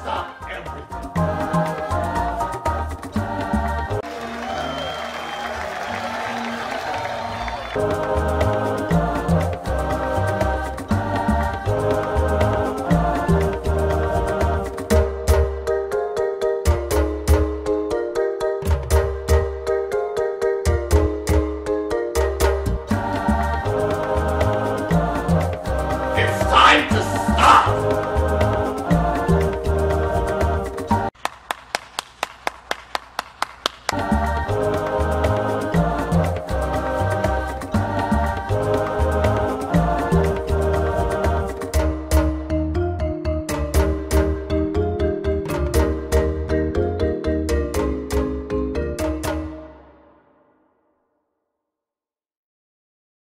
stop everything. It's time to stop!